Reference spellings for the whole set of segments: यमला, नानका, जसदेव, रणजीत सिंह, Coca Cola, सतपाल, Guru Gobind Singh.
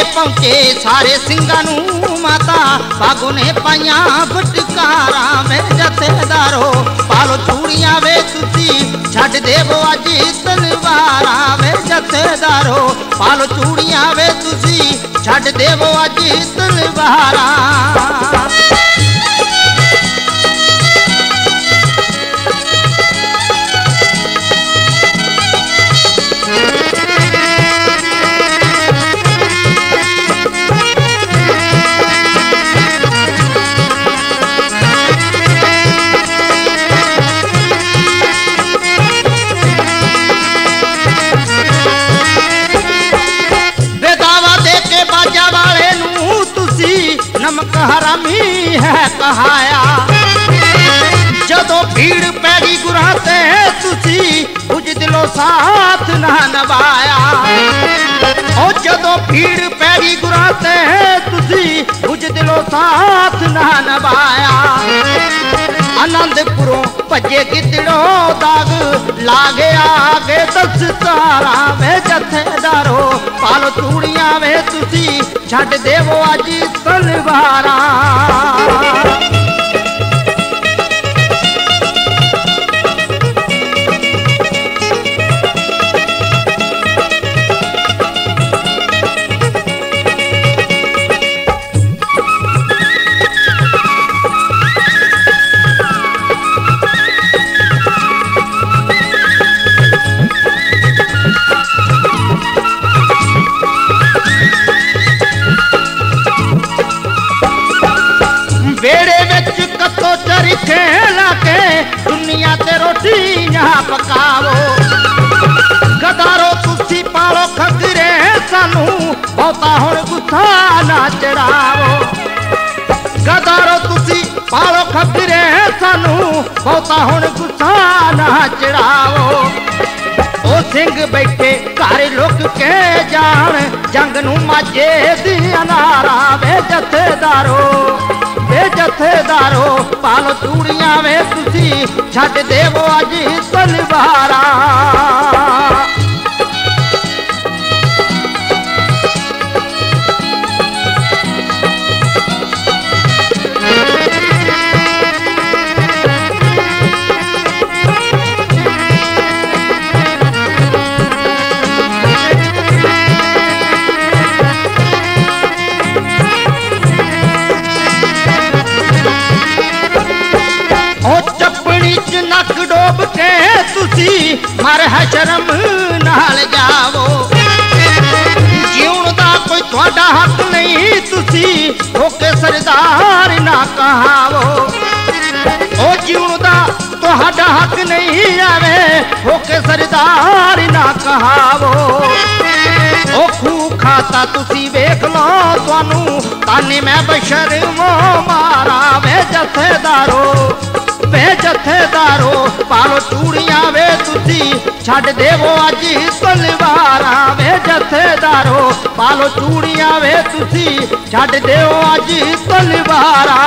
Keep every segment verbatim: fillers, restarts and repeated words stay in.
मेले पहुंचे सारे सिंगा नू माता बागों ने पाया फटकारा मैं जथेदारो पालो चूड़िया वे तुसी छड़ देवो अजी तलवारा मैं जथेदारो पालो चूड़िया वे तुसी छड़ देवो अजी तलवारा हरामी है कहाया जदों भीड़ पैरी गुराते तुसी कुछ दिलो साथ ना नवाया और जदों भीड़ पैरी गुराते तुसी कुछ दिलो साथ ना नवाया आनंदपुरों भजे गिदड़ो दाग लागे आगे दस तारा वे जथेदारो पालो चूड़ियां वे तुसी छड़ देवो अजी तलवारा पकावो गदारो तुसी पालो खगरे सानू बहुता हुण गुस्सा ना चढ़ावो गदारो तुसी पालो खगरे सानू बहुता हुण गुस्सा ना चढ़ावो ओ सिंह बैठे घर लुक के जान जंग नू माजे दी अनारा वे जथेदारो वे जथेदारो पालो चूड़ियां वे तुसी छड़ देवो अजी तलवारा मर है शर्म नाल जावो जीवन का कोई थोड़ा हक नहीं तुसी होके सरदार ना कहावो ओ जीवन का थोड़ा हक नहीं आवे होके सरदार ना कहावो ओ खूह खाता तुसी वेख लो थानू ताने मैं बशर्मो मारा वे जथेदारो वे जथेदारो पालो चूड़ियां वे तुसी छड़ देवो अजी तलवारा वे जथेदारो पालो चूड़ियां वे तुसी छड़ देवो अजी तलवारा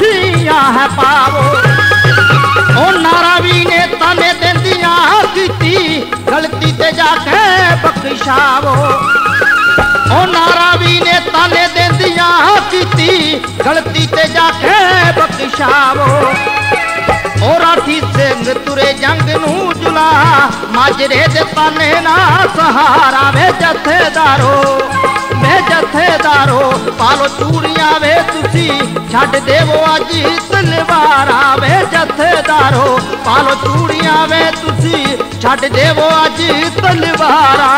है पावो ओ नारावी ने ताने देंदिया कीती गलती ते जाके बख्शावो ओ नारावी ने ताने देंदिया कीती गलती ते जाके बख्शावो ओ राठी सिंह तुरे जंग नू जुला माजरे दे ताने ना सहारा वे जथेदारो वे जथेदारो पालो चूड़ियां वे तुसी छड़ देवो अजी तलवारा वे जथेदारो पालो चूड़ियां वे तुसी छड़ देवो अजी तलवारा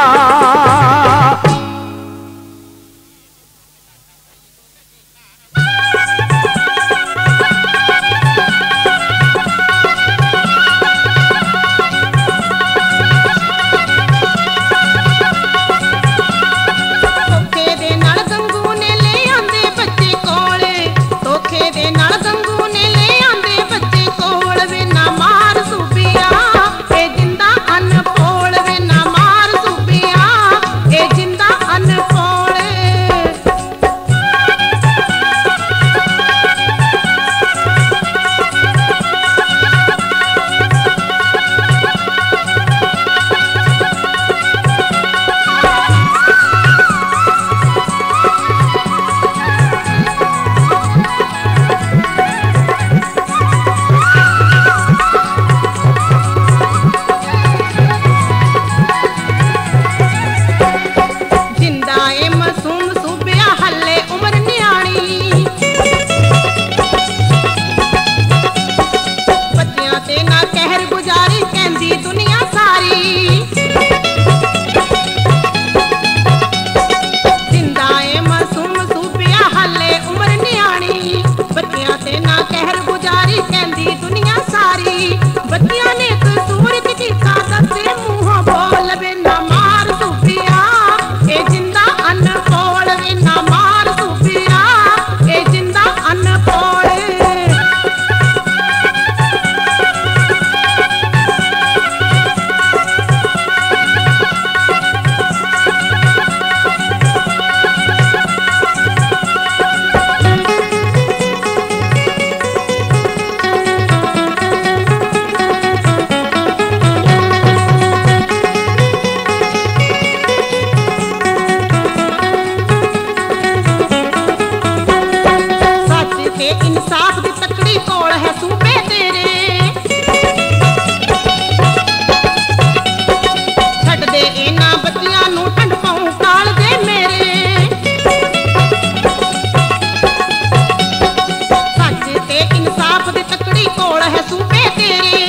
आप दे तकड़ी कोल है सूपे तेरे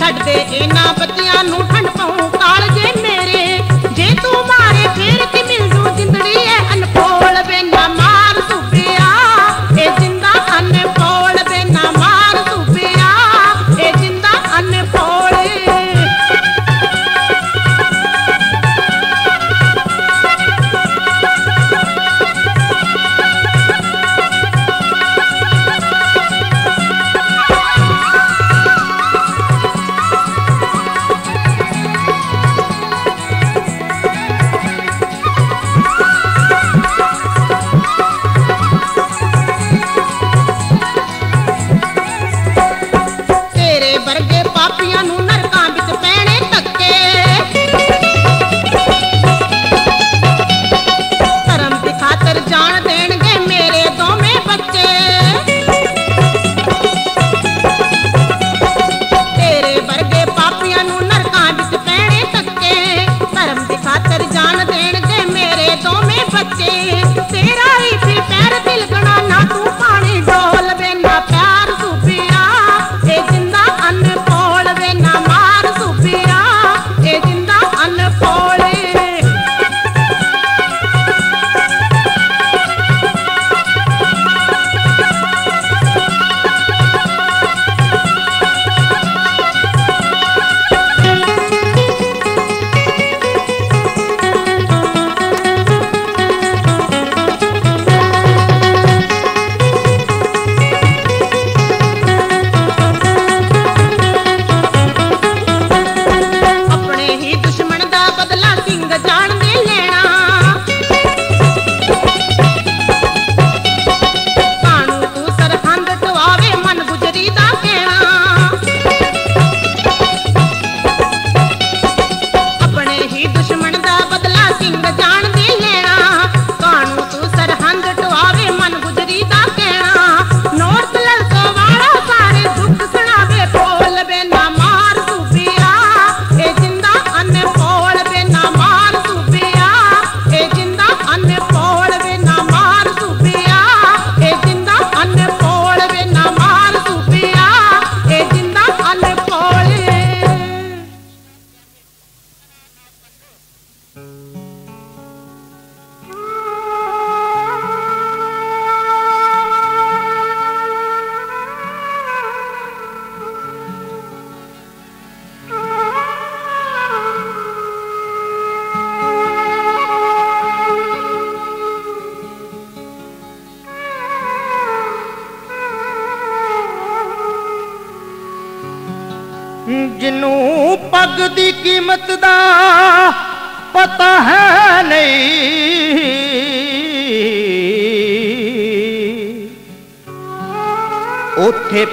छड़ दे इना पतिया नू ठंड पाऊं काल जे मेरे जे तू मारे फिर कि मिल जू जिंदड़ी है अनफोल बे ना मार सूपिया ए जिंदा अनफोल बे ना मार सूपिया ए जिंदा अनफोल।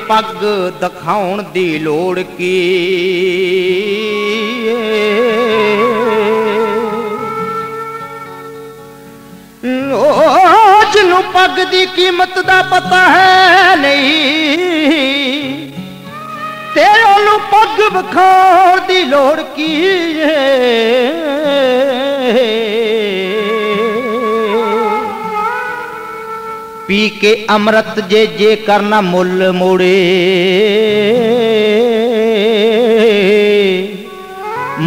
पग दिखाउण दी लोड़ की जिन्हों पग दी कीमत दा पता है नहीं तेरे नूं पग दिखाउण दी लोड़ की पी के अमृत जे जे करना मुल मोड़े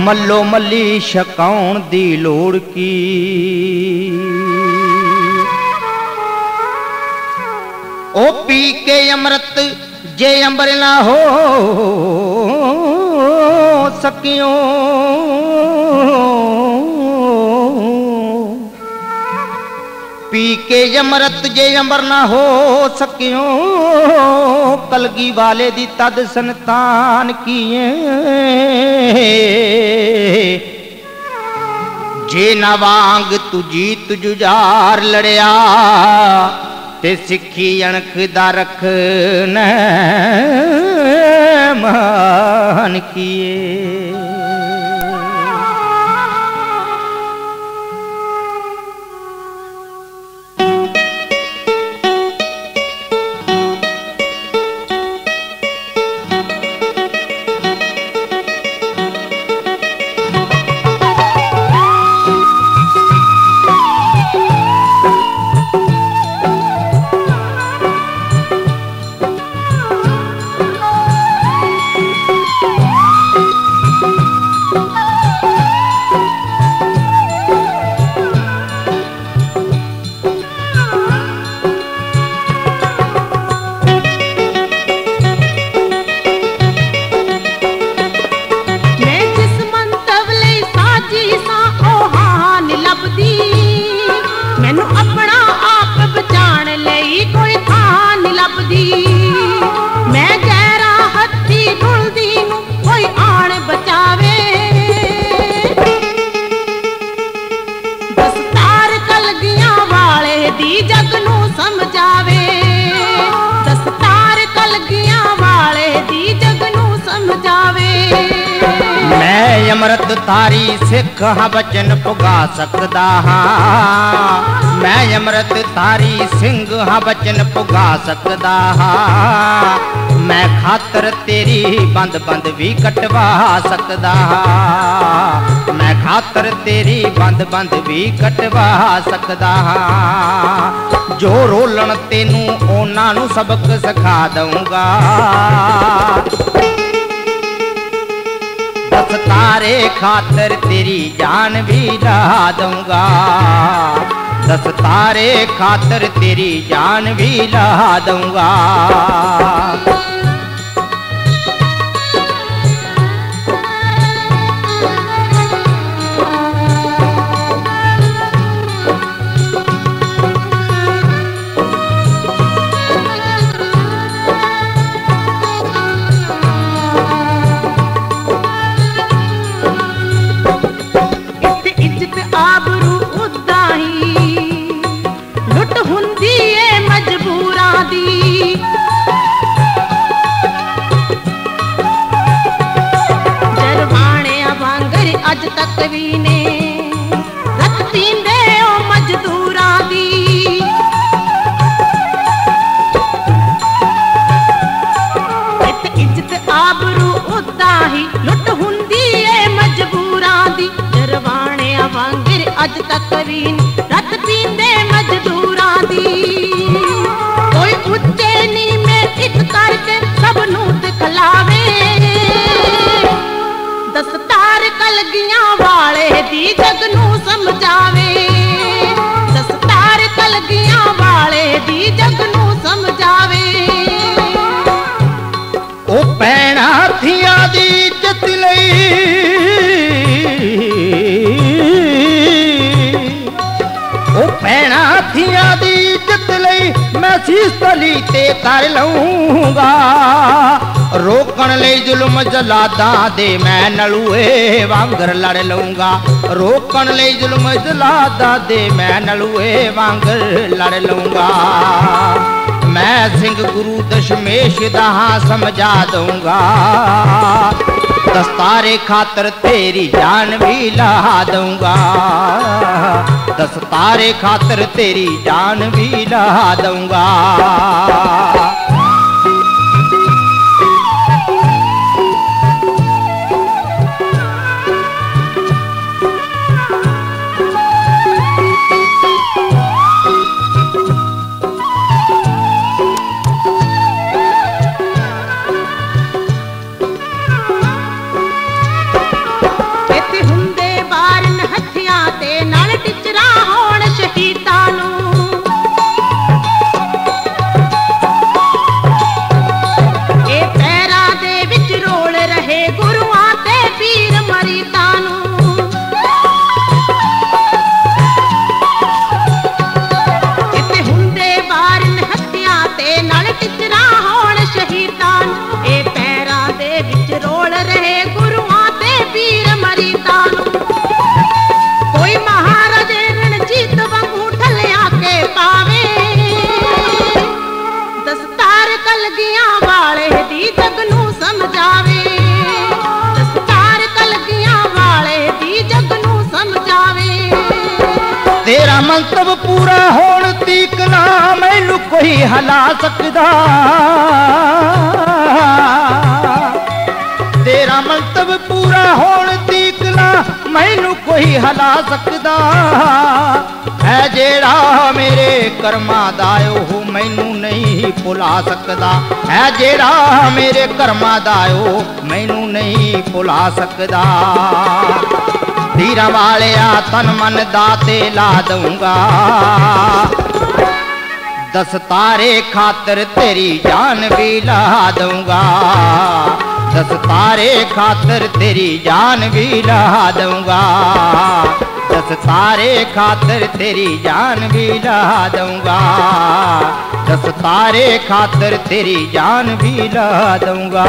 मल्लो मल्ली छकाउण दी लोड़ की ओ पी के अमृत जे अंबर ना हो सकियो पी के अमृत जे अंबर ना हो सकियो कलगी वाले दी तद संतान किए जे ना वांग तुझी तुझार लड़िया ते सिखी अणख दा रख न मान किए। लड़कियां वाले दी जगनू समझावे। मैं अमृत तारी से कहा बचन पुगा सकदा हाँ, मैं अमृत तारी सिंह हा बचन पुगा सकदा हाँ, मैं खातर तेरी बंद बंद भी कटवा सकदा हाँ, मैं खातर तेरी बंद बंद भी कटवा सकदा हाँ। जो रोलन तेनू ओना नू सबक सिखा दूंगा, दस तारे खातर तेरी जान भी ला दूंगा, दस तारे खातर तेरी जान भी ला दूंगा। अज तक रीन रत पींदे मजदूरा दी, कोई उच्चे नीमे इत करके सब नूं दिखलावे। दस तार कलगियां वाले दी जग नूं समझावे, दस तार कलगियां वाले दी जग नूं समझावे। ओ पैणा थिया दी चित लई, भैणा थिया दी इज्जत लई मैं शीश तली ते कर लूंगा। रोकण लई जुल्म जलादा दे मैं नलूए वांगर लड़ लूंगा, रोकण लई जुल्म जलादा दे मैं नलूए वांगर लड़ लूंगा। मैं सिंह गुरु दशमेश दहा समझा दूंगा, दस तारे खातर तेरी जान भी ला दूंगा, दस तारे खातर तेरी जान भी ला दूंगा। तेरा मंतव पूरा होण तीक ना मैनू कोई हला सकदा, तेरा मंतव पूरा होण तीक ना मैनू कोई हला सकदा। है जेड़ा मेरे कर्मा दायो हो मैनू नहीं भुला सकदा, है जेड़ा मेरे कर्मा दायो मैनू नहीं भुला सकदा। धीरा वाले तन मन दाते ला दूंगा, दस तारे खातर तेरी जान भी ला दूंगा, दस तारे खातर तेरी जान भी ला दूंगा, दस तारे खातर तेरी जान भी ला दूंगा, दस तारे खातर तेरी जान भी ला दूंगा।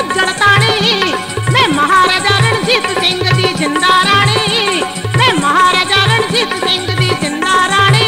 उज्जड़ ताणी मैं महाराजा रणजीत सिंह दी जिंदा रानी, मैं महाराजा रणजीत सिंह दी जिंदा रानी।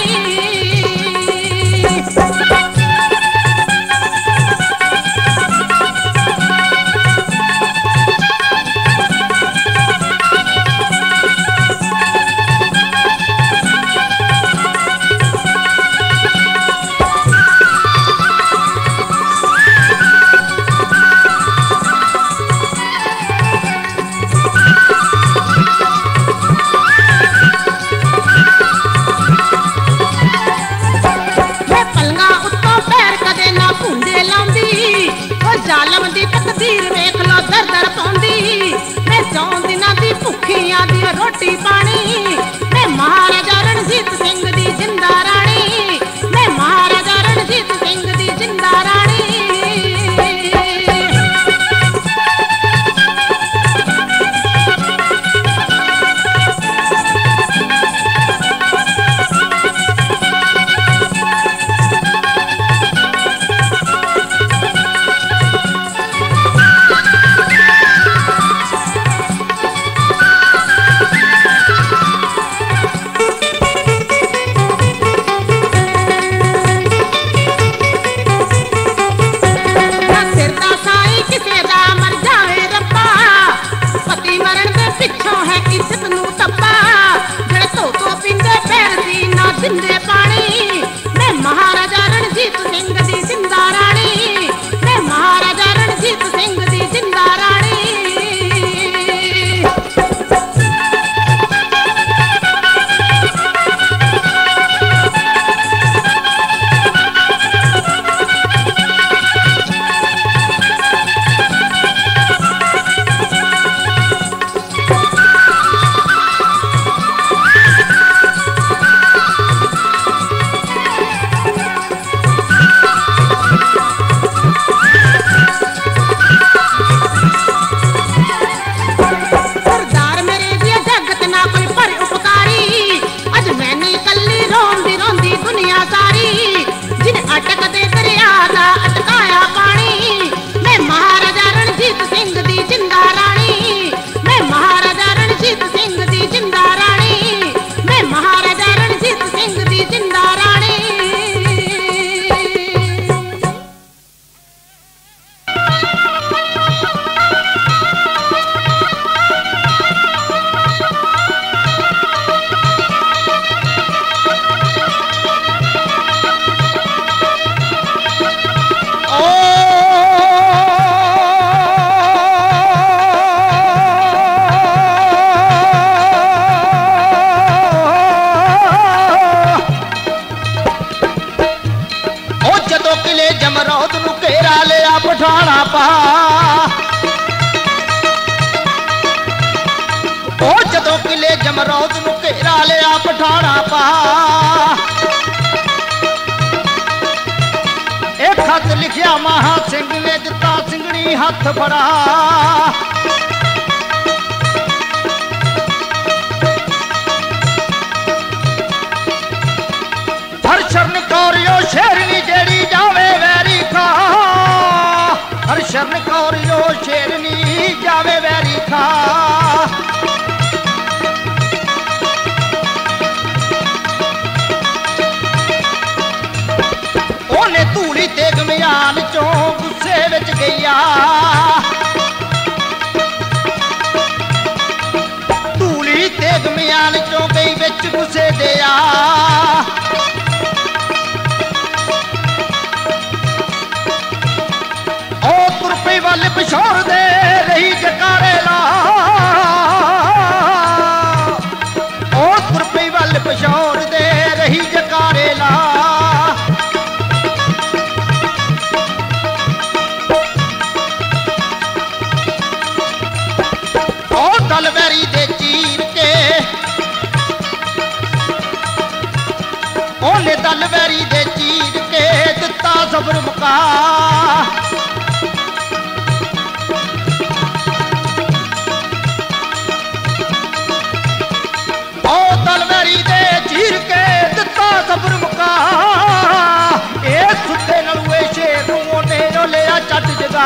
चट जगा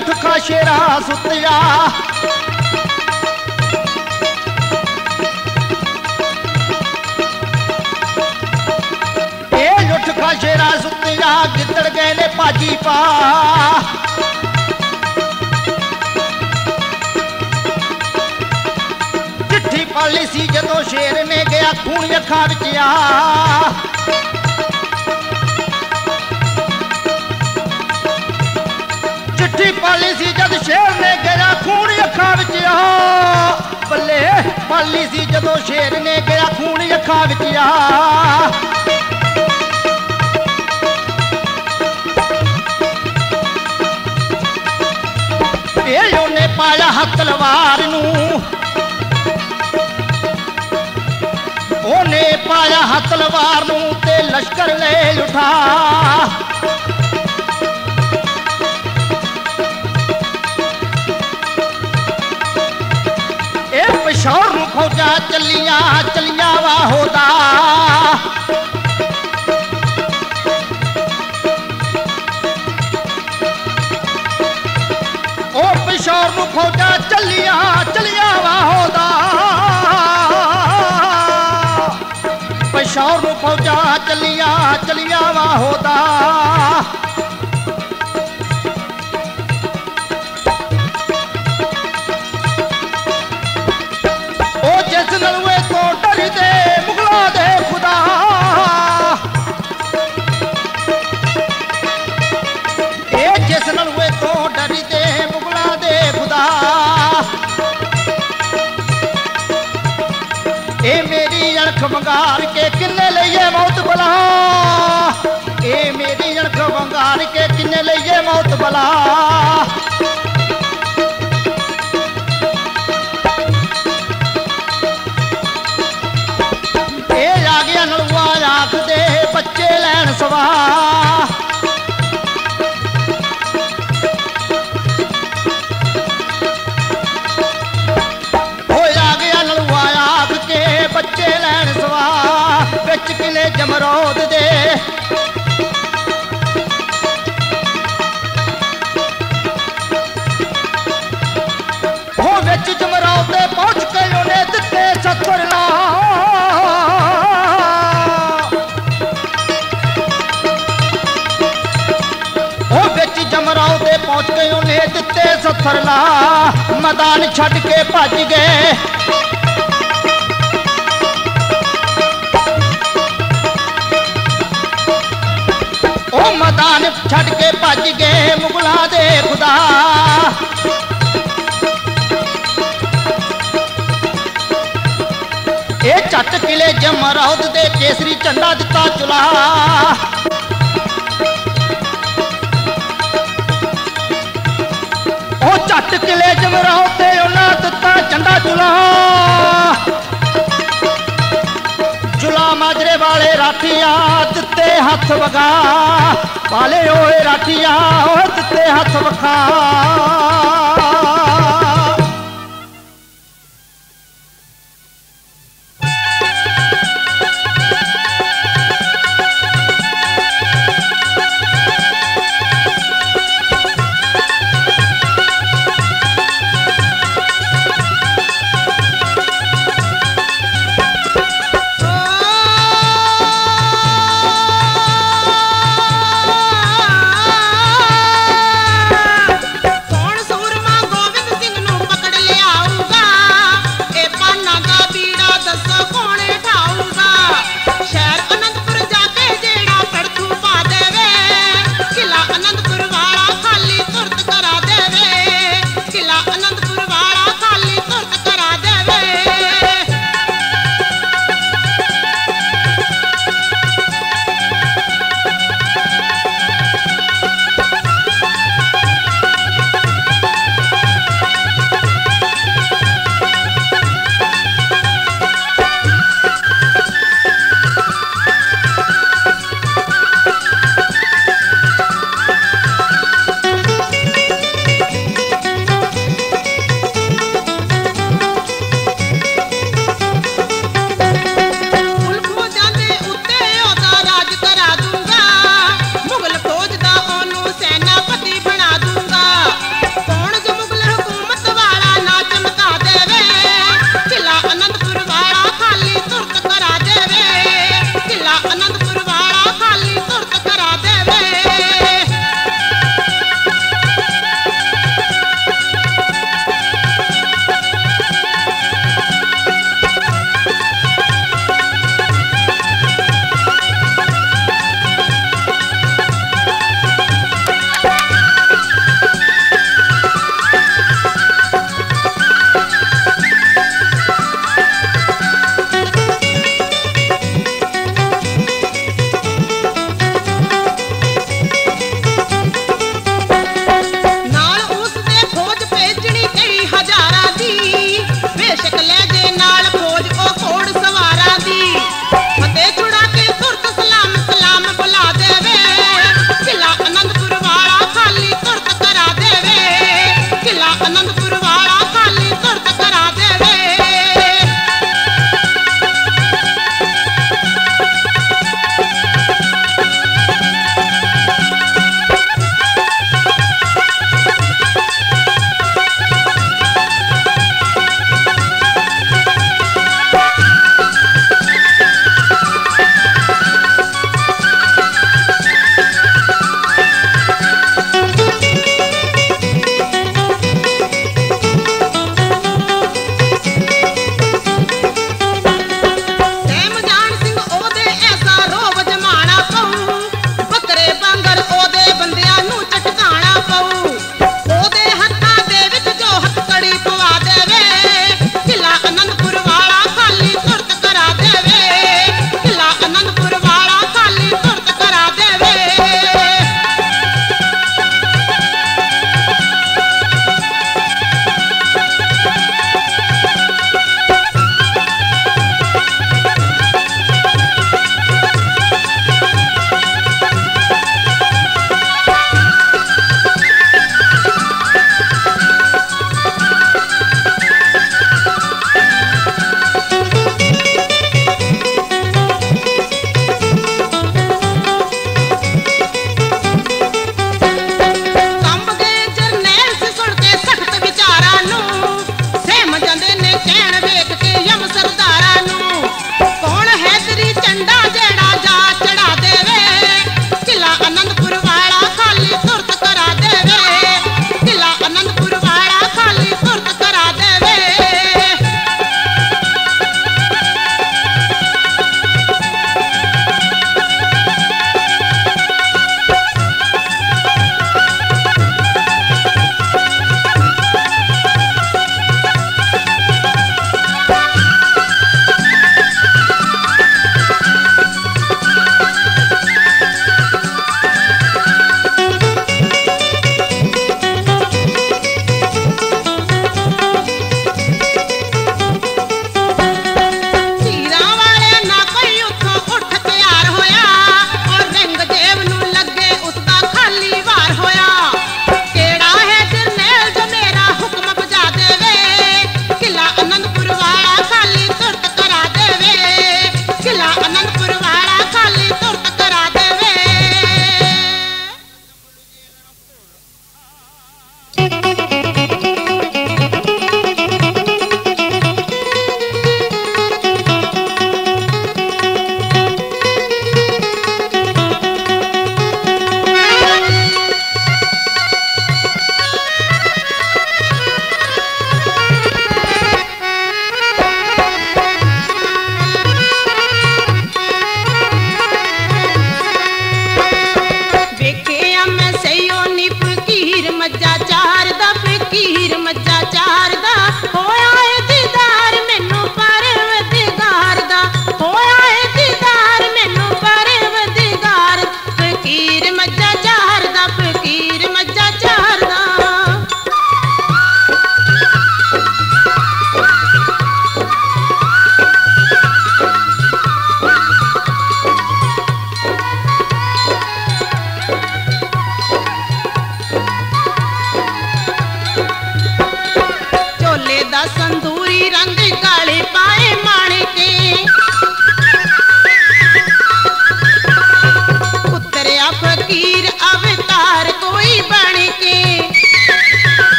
अठ का शेरा सुतिया का शेरा सुतिया गिदड़ गए ने पाजी पा चिट्ठी पाली सी जदों शेर ने गया खून अखा बचिया चिट्ठी पाली सी जद शेर ने गया खून अखा बचिया बल्ले पाली सी जदों शेर ने गया खून अखा बचिया ने पाया हाथ तलवार नू ओने पाया हाथ तलवार नू ते लश्कर ले उठा ए पिशौर नू फौजा चलिया चलिया वाहोदा शोर नू फौजा चलिया चलिया वाहोदा शोर नू फौजा चलिया चलिया वाहोदा ओ जिस नलवे तो डर दे मुगला दे खुदा ए जिस नलवे तो डर दे ए मेरी अणख बंगार के किन्ने लइए मौत बला ए मेरी अणख बंगार के किन्ने लइए मौत बला ए आ गया नलुआ आख दे बच्चे लैन सवा बिच किले जमरोद दे हो बिच जमरोद दे पहुंच के उन्हें दिते सत्तर ला हो बिच जमरोद दे पहुंच के उन्हें दिते सत्तर ला मैदान छड़ के भज गए मैदान छड़ के भज गए मुगला दे खुदा ए चट किले जमरौद दे केसरी झंडा दिता चुला ओ चट किले जमरौद दे उन्हां दिता झंडा चुला माजरे वाले राठिया दिते हाथ वगा वाले ओए राठिया ओए दिते हाथ वखा सिंह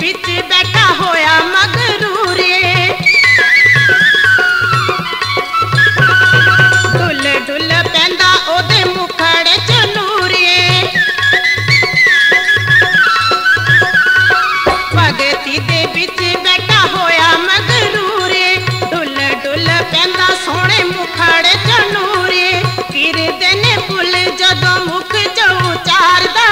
बिच बैठा होया मगरू रे, डुल डुल पैंदा ओदे मुखड़े च नूर रे, भगती दे बिच बैठा होया मगरू रे, डुल डुल पैंदा सोने मुखड़े च नूर रे, किरदे ने पुल जदों मुख च उचारदा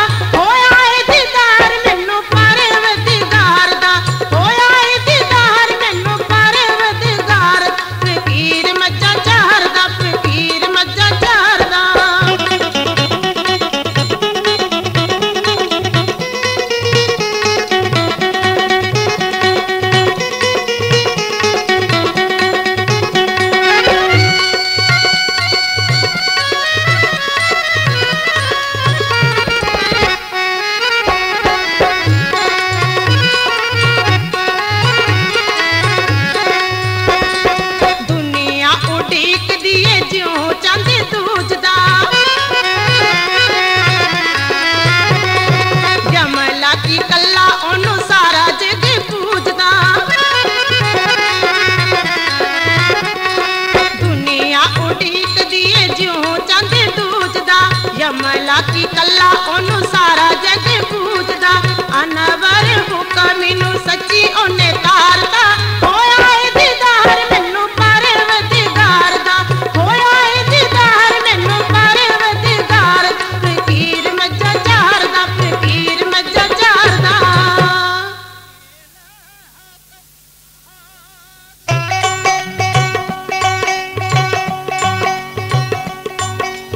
यमला की कला ओनू सारा जग पूजदा, अनवर हुक्म इनु सच्ची ओने तारदा, होया ए दीदार मैनू परवरदिगार दा, होया ए दीदार मैनू परवरदिगार, फकीर मजा चारदा, फकीर मजा चारदा।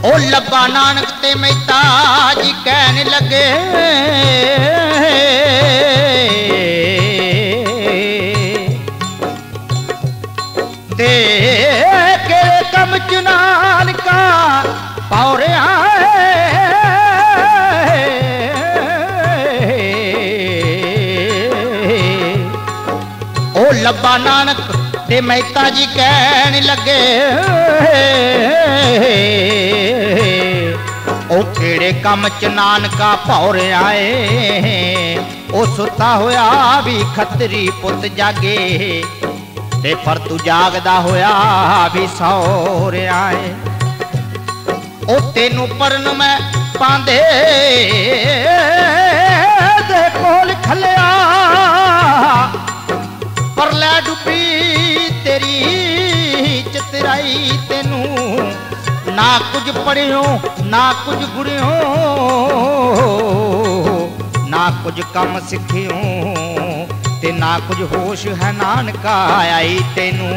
ओ लब्बा नानक ते मैं ताज कहन लगे, दे के कम चुनान का पौरे ओ लब्बा नानक ते मैं ताज कहन लगे, ओ केड़े कम च नानका भौरे आए, ओ सुता होया भी खतरी पुत जागे, ते पर तू जागदा होया भी सौरे आए, ओ तेनू परन मैं पांदे दे कोल खलिया, पर लै डुबी तेरी चितराई, तेनू ना कुछ पढ़ियो ना कुछ गुड़ियो ना कुछ कम सिखियो, ते ना कुछ होश है नानका आई तेनू।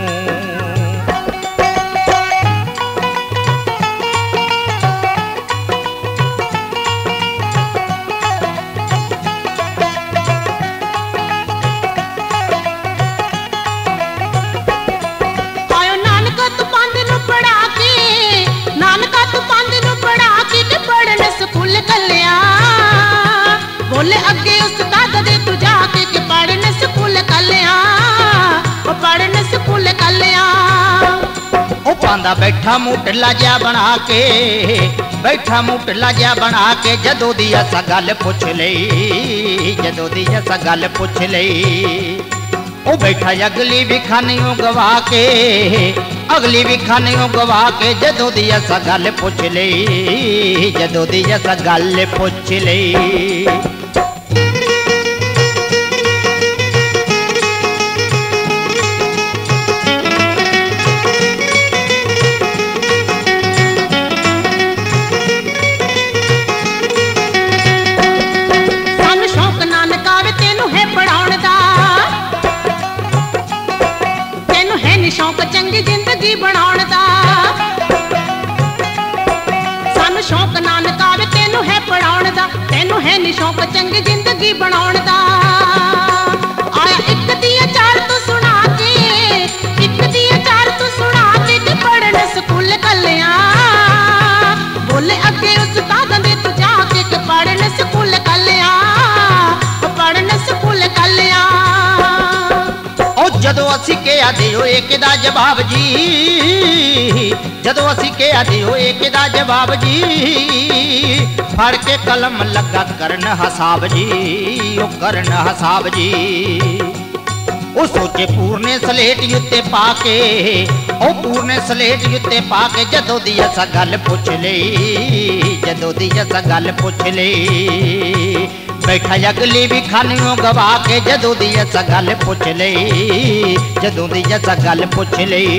बोले अगे उस्ताद दे तू जाके के पढ़ने स्कूल कलिया, ओ पढ़ने स्कूल कलिया। ओ पांदा बैठा मुटला जा बना के, बैठा मुटला जा बना के, जदों दी असा गल पुछ लई, जदों दी असा गल पुछ लई, ओ बैठा अगली भी खानियों गवा के, अगली भी खानियों गवा के, जदों दी असा गल पुछ लई, जदों दी असा गल पुछ लई। शौक चंगी जिंदगी बनाउण दा, सानू शौक नानका वे तेनू है पढ़ाउण दा, तेनू है नी शौक चंगी जिंदगी बनाउण दा। आया इक दिया चार तू सुना के, इक दिया चार तू सुना के, ते पढ़न स्कूल कलिया, बोले अगे उस्ताद दे तू जाके के पढ़न स्कूल कलिया, पढ़न स्कूल कलिया। जदों असी कहा दियो एक दा जवाब जी, जदों असी कहा दियो एक दा जवाब जी, फड़ के कलम लगा करन हसाब जी, ओ करन हसाब जी। ओ सोचे पूरने सलेट युते पाके, ओ पूरने सलेट युते पाके, जदों दी असा गल पुछ लई, जदों दी असा गल पुछ लई। बैठा अगली भी खानियों गवा के, जदों दी असा गल पुछ लई, जदों दी असा गल पुछ लई।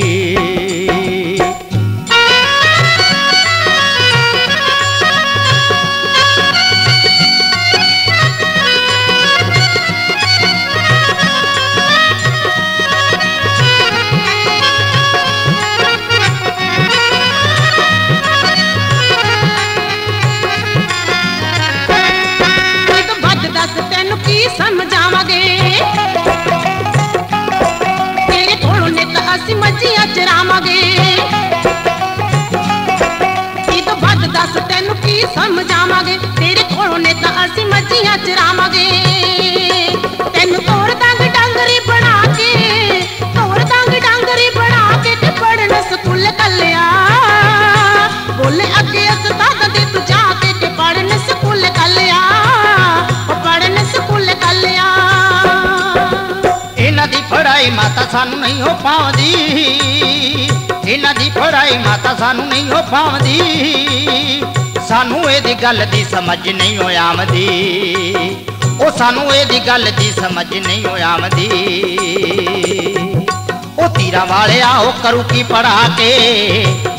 समझावांगे तेरे कोलों ने तां असीं मच्छियां चरावांगे। तैनूं तोड़ दांगे डांगरी बना के, तोड़ दांगे डांगरी बना के, ते पढ़न स्कूल कलिया बोले अगे अस्ताद दे तू जाके, ते पढ़न स्कूल कलिया, पढ़न स्कूल कलिया। इन्हां दी पढ़ाई माता सानूं नहीं हो पाउंदी, इन्हां दी पढ़ाई माता सानूं नहीं हो पाउंदी। सानू एदी गल दी समझ नहीं हो आमदी, ओ सानू एदी गल दी समझ नहीं हो आमदी। ओ तीरा वाले आओ करू की पढ़ा के,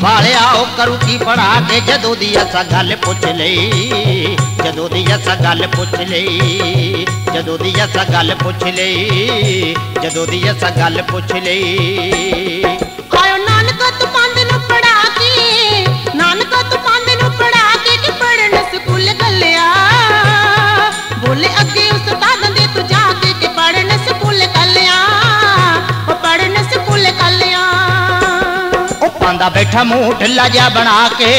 वाले आओ करू की पढ़ा के, जदों दी असा गल पुछ लई, जदों दी असा गल पुछ लई, जदों दी असा गल पुछ लई, जदों दी असा गल पुछ लई। आयो नानका तू पंद नूं पढ़ा के, नानका तू पंद नूं पढ़ा के, पढ़न स्कूल कलिया बोले अगे उस्ताद दे तू जाके, के पढ़न स्कूल कलिया, ओ पढ़न स्कूल कलिया। ओ पांदा बैठा मुंह ढिला जा बना के,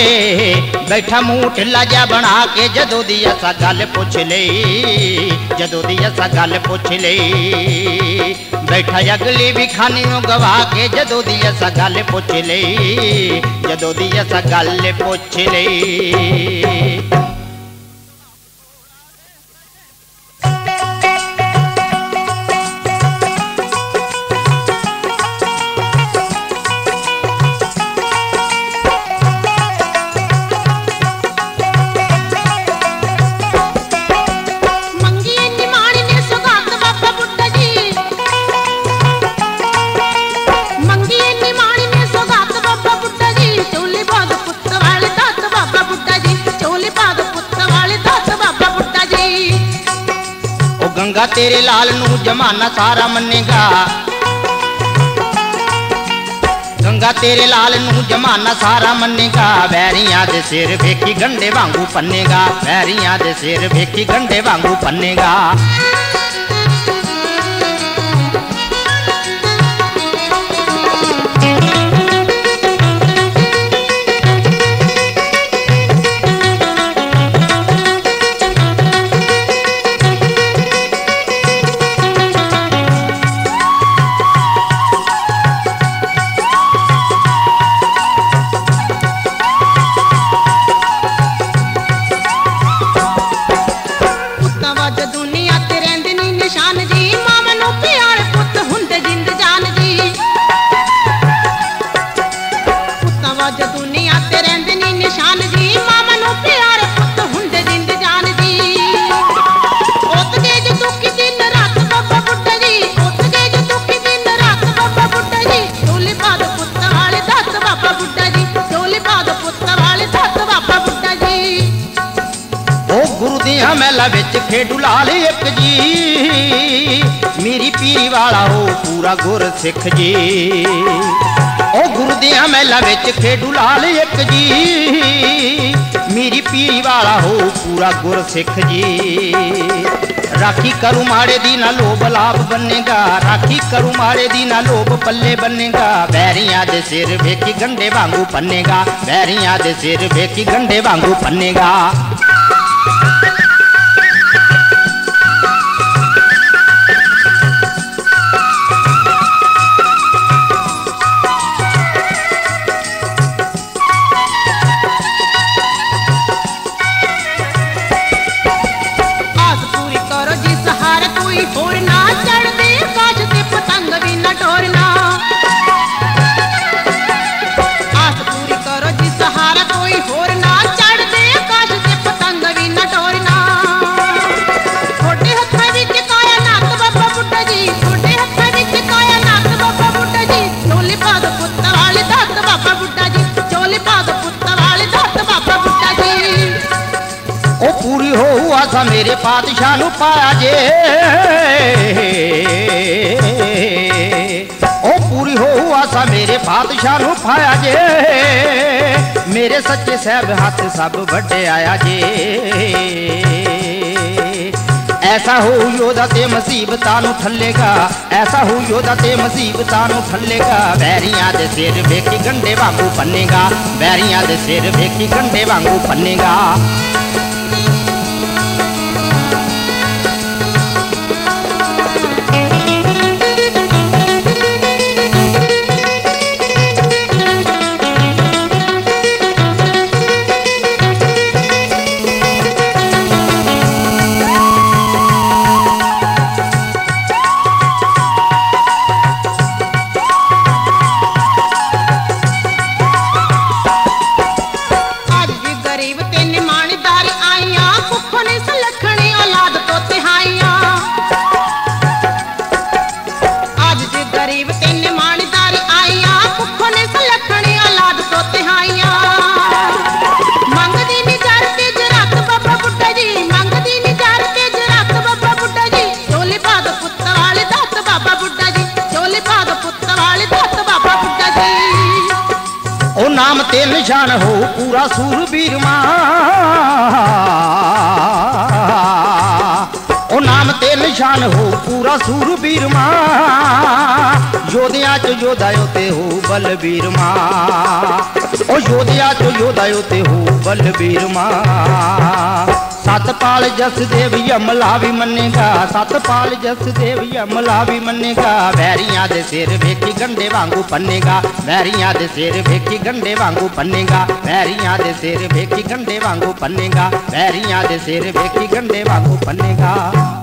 बैठा मुंह ढिला जा बना के, जदों दी असा गल पुछ लई, जदों दी असा गल पुछ लई। बैठा अगली भी खानियों गवा के, जदों दी असा गल पुछ लई, जदों दी असा गल पुछ लई। तेरे लाल नू जमाना सारा मनेगा, गंगा तेरे लाल नू जमाना सारा मनेगा। बैरियां दे सिर वेखी गंडे वांगू पन्नेगा, बैरियां दे सिर वेखी गंडे वांगू पन्नेगा। खेडू लाल एक जी मेरी पीरी वाला हो पूरा गुर सिख जी, ओ गुरु दिया मेला विच खेडू लाल एक जी मेरी पीरी वाला हो पूरा गुर सिख जी। राखी करू माड़े दी ना लोभ लाभ बनेगा, राखी करू माड़े दी ना लोभ पल्ले बनेगा। बैरियां दे सिर वेखी गंडे वांगू पन्नेगा, बैरियां दे सिर वेखी गंडे वांगू पन्नेगा। पूरना चढ़ते बाजते पतंग भी न डोरना। आस पूरी करो जी सहारा कोई होरना चढ़ते बाजते पतंग भी न डोरना। छोटे हथा बिच काया नाथ बाबा बुड्ढा जी, छोटे हथा बिच काया नाथ बाबा बुड्ढा जी। चोले पा दो पुत्त वाले दात बाबा बुड्ढा जी, चोले पा दो पुत्त वाले दात बाबा बुड्ढा जी। ओ पूरी हो आसा मेरे पातशाह नू पाया जे, ओ पूरी हो आसा मेरे पातशाह नू पाया जे। मेरे सच्चे साहब हाथ सब बड़े आया जे। ऐसा हो योदा ते मुसीबतां नू ठल्लेगा, ऐसा हो योदा ते मुसीबतां नू ठल्लेगा। बैरियां दे सिर वेखी गंडे वांगू भन्नेगा, बैरियां दे सिर वेखी गंडे वांगू भन्नेगा। नाम ते निशान हो पूरा सूरबीर मां, ओ नाम ते निशान हो पूरा सूरबीर मां। योधिया चो योदा ते हो बलबीर मां, ओ योधिया चो योदा ते हो बलबीर मां। सतपाल जसदेव यमला भी मनेगा, सतपाल जसदेव यमला भी मनेगा। बैरियां दे सिर वेखी गंडे वांगू पन्नेगा, बैरियां दे सिर वेखी गंडे वांगू पन्नेगा, बैरियां दे सिर वेखी गंडे वांगू पन्नेगा, बैरियां दे सिर वेखी गंडे वांगू पन्नेगा।